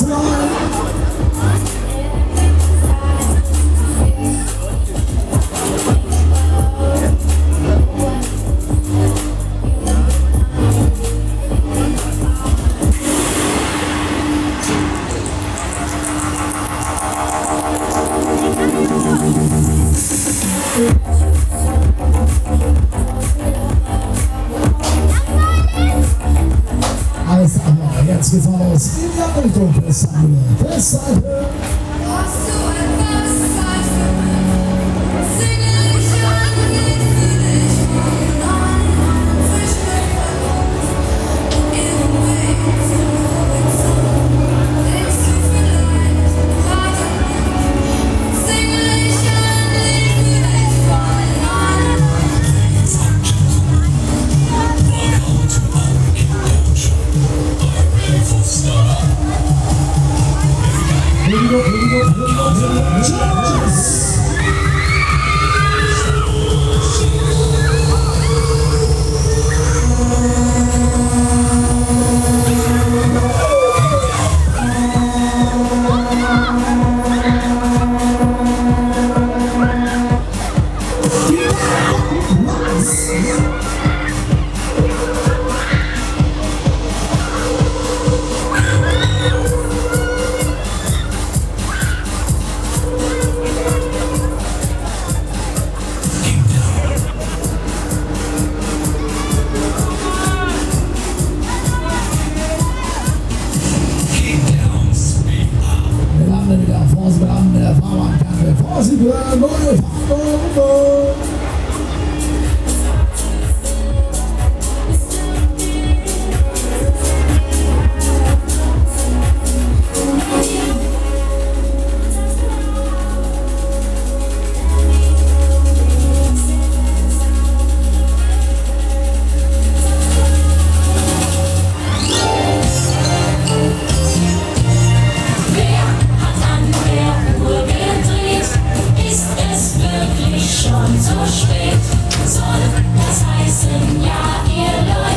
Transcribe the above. Let's give all those in the middle of this side. This side. Schon so spät, soll das heißen, ja, ihr Leute.